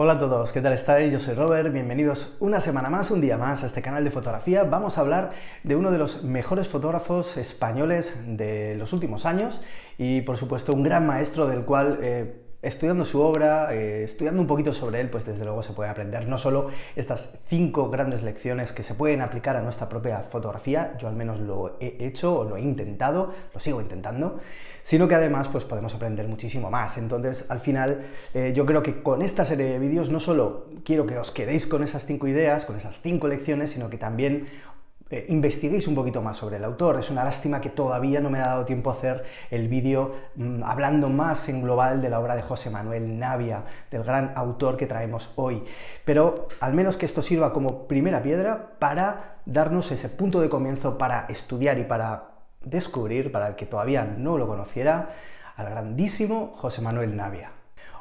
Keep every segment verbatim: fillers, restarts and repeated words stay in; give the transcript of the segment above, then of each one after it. Hola a todos, ¿qué tal estáis? Yo soy Robert, bienvenidos una semana más, un día más a este canal de fotografía. Vamos a hablar de uno de los mejores fotógrafos españoles de los últimos años y, por supuesto, un gran maestro del cual, eh, estudiando su obra, eh, estudiando un poquito sobre él, pues desde luego se puede aprender no solo estas cinco grandes lecciones que se pueden aplicar a nuestra propia fotografía, yo al menos lo he hecho, o lo he intentado, lo sigo intentando, sino que además pues podemos aprender muchísimo más. Entonces, al final, eh, yo creo que con esta serie de vídeos no solo quiero que os quedéis con esas cinco ideas, con esas cinco lecciones, sino que también eh, investiguéis un poquito más sobre el autor. Es una lástima que todavía no me ha dado tiempo a hacer el vídeo mmm, hablando más en global de la obra de José Manuel Navia, del gran autor que traemos hoy. Pero al menos que esto sirva como primera piedra para darnos ese punto de comienzo para estudiar y para descubrir, para el que todavía no lo conociera, al grandísimo José Manuel Navia.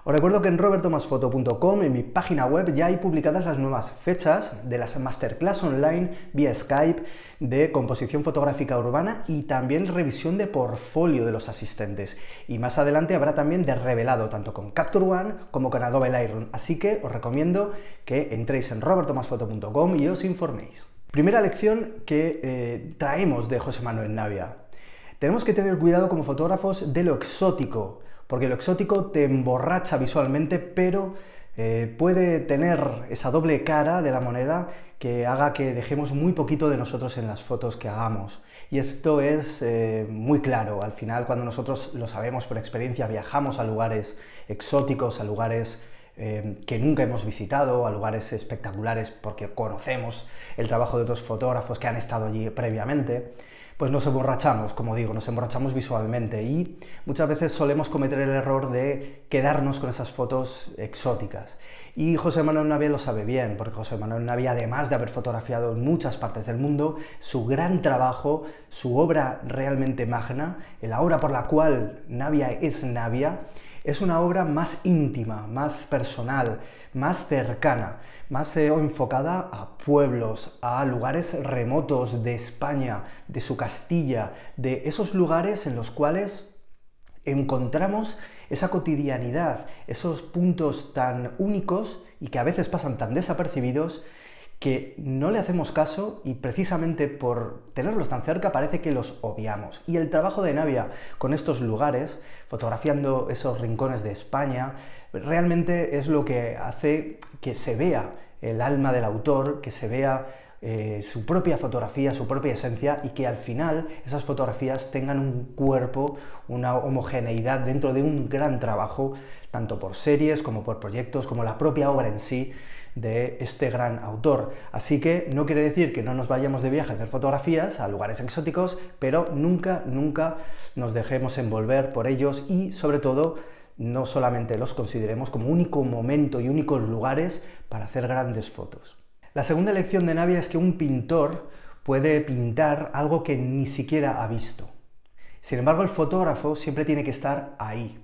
Os recuerdo que en roberto mas foto punto com, en mi página web, ya hay publicadas las nuevas fechas de las masterclass online vía Skype de composición fotográfica urbana y también revisión de portfolio de los asistentes. Y más adelante habrá también de revelado, tanto con Capture One como con Adobe Lightroom. Así que os recomiendo que entréis en roberto mas foto punto com y os informéis. Primera lección que eh, traemos de José Manuel Navia. Tenemos que tener cuidado como fotógrafos de lo exótico, porque lo exótico te emborracha visualmente, pero eh, puede tener esa doble cara de la moneda que haga que dejemos muy poquito de nosotros en las fotos que hagamos. Y esto es eh, muy claro. Al final, cuando nosotros lo sabemos por experiencia, viajamos a lugares exóticos, a lugares Eh, que nunca hemos visitado, a lugares espectaculares porque conocemos el trabajo de otros fotógrafos que han estado allí previamente, pues nos emborrachamos, como digo, nos emborrachamos visualmente y muchas veces solemos cometer el error de quedarnos con esas fotos exóticas. Y José Manuel Navia lo sabe bien, porque José Manuel Navia, además de haber fotografiado en muchas partes del mundo, su gran trabajo, su obra realmente magna, la obra por la cual Navia es Navia, es una obra más íntima, más personal, más cercana, más eh, enfocada a pueblos, a lugares remotos de España, de su Castilla, de esos lugares en los cuales encontramos esa cotidianidad, esos puntos tan únicos y que a veces pasan tan desapercibidos que no le hacemos caso y precisamente por tenerlos tan cerca parece que los obviamos. Y el trabajo de Navia con estos lugares, fotografiando esos rincones de España, realmente es lo que hace que se vea el alma del autor, que se vea eh, su propia fotografía, su propia esencia y que al final esas fotografías tengan un cuerpo, una homogeneidad dentro de un gran trabajo, tanto por series como por proyectos, como la propia obra en sí, de este gran autor. Así que no quiere decir que no nos vayamos de viaje a hacer fotografías a lugares exóticos, pero nunca, nunca nos dejemos envolver por ellos y, sobre todo, no solamente los consideremos como único momento y únicos lugares para hacer grandes fotos. La segunda lección de Navia es que un pintor puede pintar algo que ni siquiera ha visto. Sin embargo, el fotógrafo siempre tiene que estar ahí.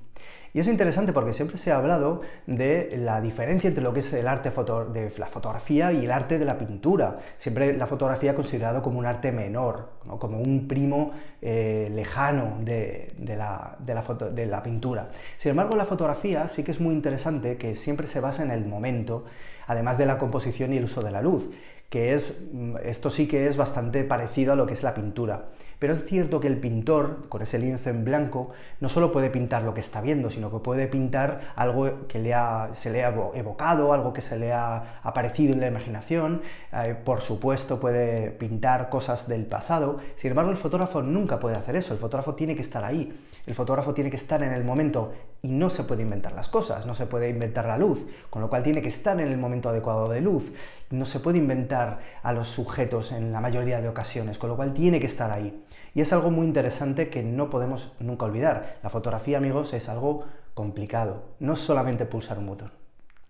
Y es interesante porque siempre se ha hablado de la diferencia entre lo que es el arte foto de la fotografía y el arte de la pintura. Siempre la fotografía considerado como un arte menor, ¿no? Como un primo eh, lejano de, de, la, de, la foto de la pintura. Sin embargo, la fotografía sí que es muy interesante, que siempre se basa en el momento, además de la composición y el uso de la luz, que es, esto sí que es bastante parecido a lo que es la pintura. Pero es cierto que el pintor, con ese lienzo en blanco, no solo puede pintar lo que está viendo, sino que puede pintar algo que le ha, se le ha evocado, algo que se le ha aparecido en la imaginación, eh, por supuesto puede pintar cosas del pasado. Sin embargo, el fotógrafo nunca puede hacer eso, el fotógrafo tiene que estar ahí, el fotógrafo tiene que estar en el momento y no se puede inventar las cosas, no se puede inventar la luz, con lo cual tiene que estar en el momento adecuado de luz, no se puede inventar a los sujetos en la mayoría de ocasiones, con lo cual tiene que estar ahí. Y es algo muy interesante que no podemos nunca olvidar. La fotografía, amigos, es algo complicado. No es solamente pulsar un botón.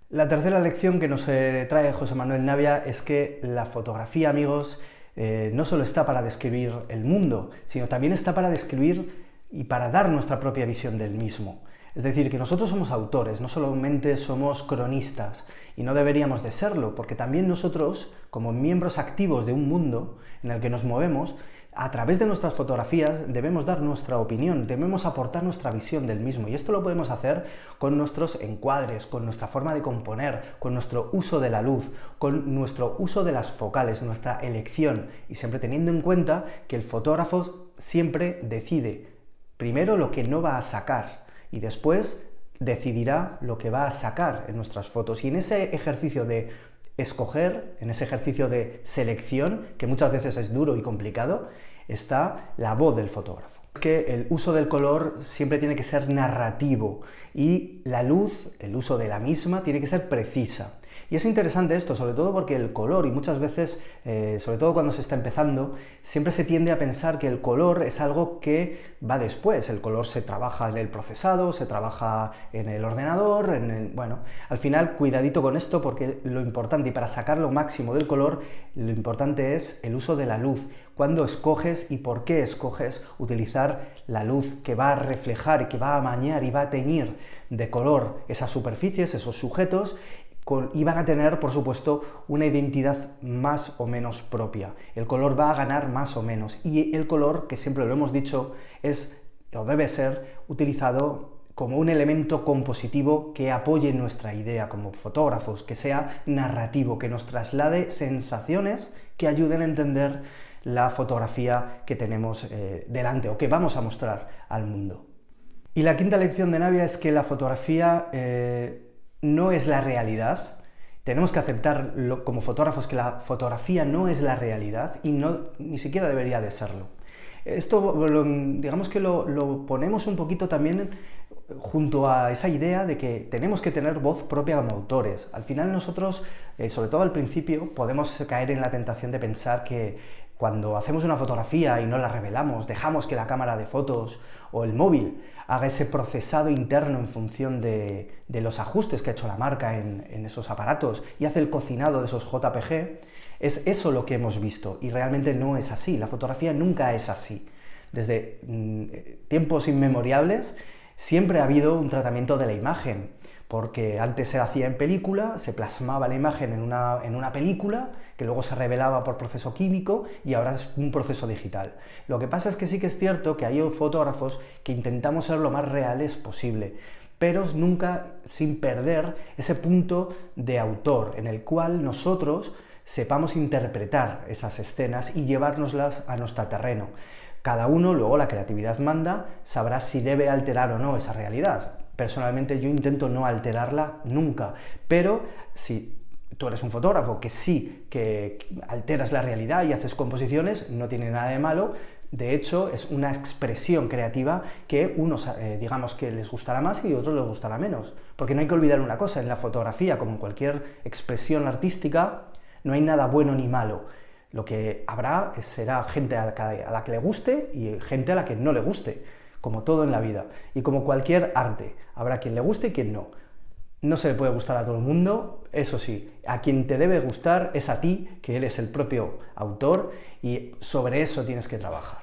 La tercera lección que nos eh, trae José Manuel Navia es que la fotografía, amigos, eh, no solo está para describir el mundo, sino también está para describir y para dar nuestra propia visión del mismo. Es decir, que nosotros somos autores, no solamente somos cronistas, y no deberíamos de serlo, porque también nosotros, como miembros activos de un mundo en el que nos movemos, a través de nuestras fotografías debemos dar nuestra opinión, debemos aportar nuestra visión del mismo, y esto lo podemos hacer con nuestros encuadres, con nuestra forma de componer, con nuestro uso de la luz, con nuestro uso de las focales, nuestra elección, y siempre teniendo en cuenta que el fotógrafo siempre decide primero lo que no va a sacar y después decidirá lo que va a sacar en nuestras fotos. Y en ese ejercicio de escoger, en ese ejercicio de selección, que muchas veces es duro y complicado, está la voz del fotógrafo. Que el uso del color siempre tiene que ser narrativo y la luz, el uso de la misma, tiene que ser precisa. Y es interesante esto, sobre todo porque el color, y muchas veces, eh, sobre todo cuando se está empezando, siempre se tiende a pensar que el color es algo que va después. El color se trabaja en el procesado, se trabaja en el ordenador, en el, bueno, al final cuidadito con esto, porque lo importante, y para sacar lo máximo del color, lo importante es el uso de la luz. Cuándo escoges y por qué escoges utilizar la luz que va a reflejar, que va a amañar y va a teñir de color esas superficies, esos sujetos, Con, y van a tener, por supuesto, una identidad más o menos propia. El color va a ganar más o menos, y el color, que siempre lo hemos dicho, es o debe ser utilizado como un elemento compositivo que apoye nuestra idea como fotógrafos, que sea narrativo, que nos traslade sensaciones que ayuden a entender la fotografía que tenemos eh, delante o que vamos a mostrar al mundo. Y la quinta lección de Navia es que la fotografía eh, no es la realidad. Tenemos que aceptar lo, como fotógrafos, que la fotografía no es la realidad y no, ni siquiera debería de serlo. Esto lo, digamos que lo, lo ponemos un poquito también junto a esa idea de que tenemos que tener voz propia como autores. Al final nosotros, eh, sobre todo al principio, podemos caer en la tentación de pensar que cuando hacemos una fotografía y no la revelamos, dejamos que la cámara de fotos o el móvil haga ese procesado interno en función de, de los ajustes que ha hecho la marca en, en esos aparatos y hace el cocinado de esos J P G, es eso lo que hemos visto, y realmente no es así. La fotografía nunca es así. Desde mmm, tiempos inmemorables siempre ha habido un tratamiento de la imagen, porque antes se hacía en película, se plasmaba la imagen en una, en una película, que luego se revelaba por proceso químico, y ahora es un proceso digital. Lo que pasa es que sí que es cierto que hay fotógrafos que intentamos ser lo más reales posible, pero nunca sin perder ese punto de autor en el cual nosotros sepamos interpretar esas escenas y llevárnoslas a nuestro terreno. Cada uno, luego la creatividad manda, sabrá si debe alterar o no esa realidad. Personalmente yo intento no alterarla nunca, pero si tú eres un fotógrafo que sí, que alteras la realidad y haces composiciones, no tiene nada de malo. De hecho, es una expresión creativa que unos, eh, digamos, que les gustará más y otros les gustará menos. Porque no hay que olvidar una cosa, en la fotografía, como en cualquier expresión artística, no hay nada bueno ni malo. Lo que habrá será gente a la, que, a la que le guste y gente a la que no le guste, como todo en la vida. Y como cualquier arte, habrá quien le guste y quien no. No se le puede gustar a todo el mundo, eso sí, a quien te debe gustar es a ti, que eres el propio autor, y sobre eso tienes que trabajar.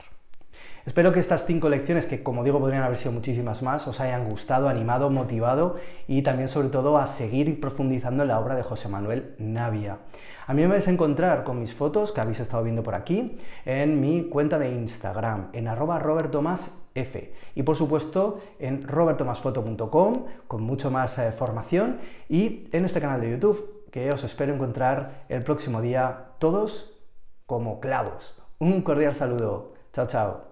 Espero que estas cinco lecciones, que como digo podrían haber sido muchísimas más, os hayan gustado, animado, motivado, y también sobre todo a seguir profundizando en la obra de José Manuel Navia. A mí me vais a encontrar con mis fotos, que habéis estado viendo por aquí, en mi cuenta de Instagram, en arroba robertomasf, y por supuesto en roberto mas foto punto com, con mucho más eh, formación, y en este canal de YouTube, que os espero encontrar el próximo día, todos como clavos. Un cordial saludo. Chao, chao.